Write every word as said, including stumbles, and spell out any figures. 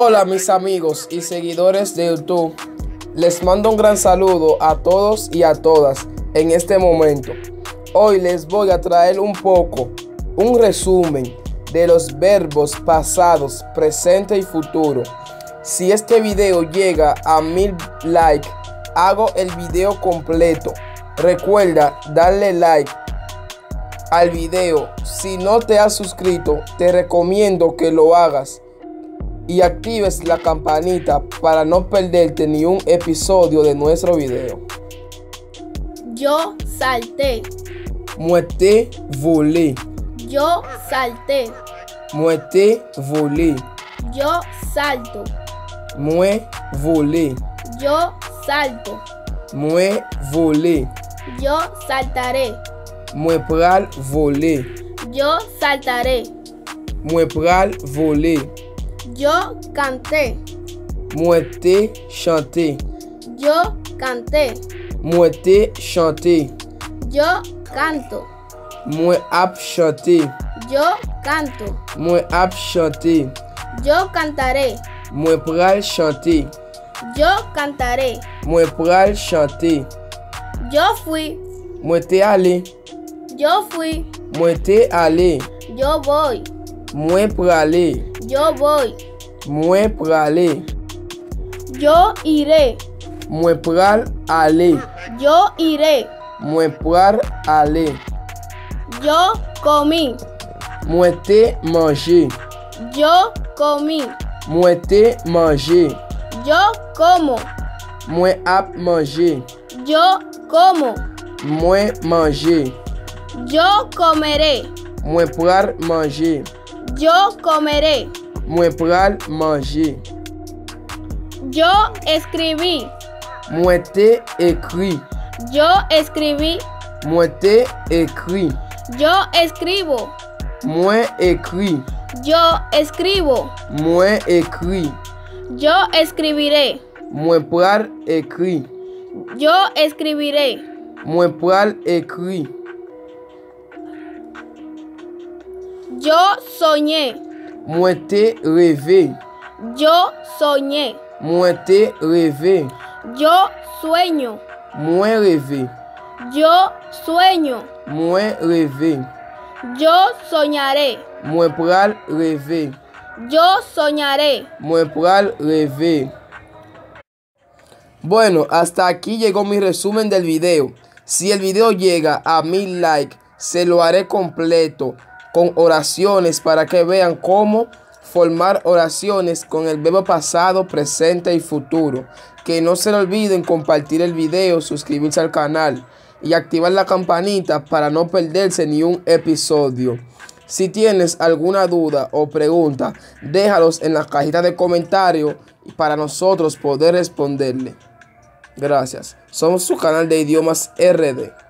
Hola mis amigos y seguidores de YouTube, les mando un gran saludo a todos y a todas en este momento. Hoy les voy a traer un poco, un resumen de los verbos pasados, presente y futuro. Si este video llega a mil likes, hago el video completo. Recuerda darle like al video. Si no te has suscrito, te recomiendo que lo hagas y actives la campanita para no perderte ni un episodio de nuestro video. Yo salté. Muete volé. Yo salté. Muete volé. Yo salto. Mue volé. Yo salto. Mue volé. Yo saltaré. Mue pral volé. Yo saltaré. Mue pral volé. Yo canté. Muete chanté. Yo canté. Muete chanté. Yo canto. Mue ap chanté. Yo canto. Mue ap chanté. Yo cantaré. Mue pral chanté. Yo cantaré. Mue pral chanté. Yo fui. Muete allé. Yo fui. Muete allé. Yo voy. Mue pralé. Yo voy. Mue pralé. Yo iré. Mue pral alé. Yo iré. Mue pral alé. Yo comí. Muete mangé. Yo comí. Muete mangé. Yo como. Mue ap mangé. Yo como. Mue mangé. Yo comeré. Mue pral mangé. Yo comeré. Mue pral manger. Yo escribí. Muete écrit. Yo escribí. Muete écrit. Yo escribo. Mue écrit. Yo escribo. Mue écrit. Yo escribiré. Mue pral écrit. Yo escribiré. Mue pral écrit. Yo soñé. Muete rêvé. Yo soñé. Muete rêvé. Yo sueño. Mue rêvé. Yo sueño. Mue rêvé. Yo soñaré. Mue pral rêvé. Yo soñaré. Mue pral rêvé. Bueno, hasta aquí llegó mi resumen del video. Si el video llega a mil likes, se lo haré completo, con oraciones para que vean cómo formar oraciones con el verbo pasado, presente y futuro. Que no se olviden compartir el video, suscribirse al canal y activar la campanita para no perderse ni un episodio. Si tienes alguna duda o pregunta, déjalos en la cajita de comentarios para nosotros poder responderle. Gracias. Somos su canal de Idiomas R D.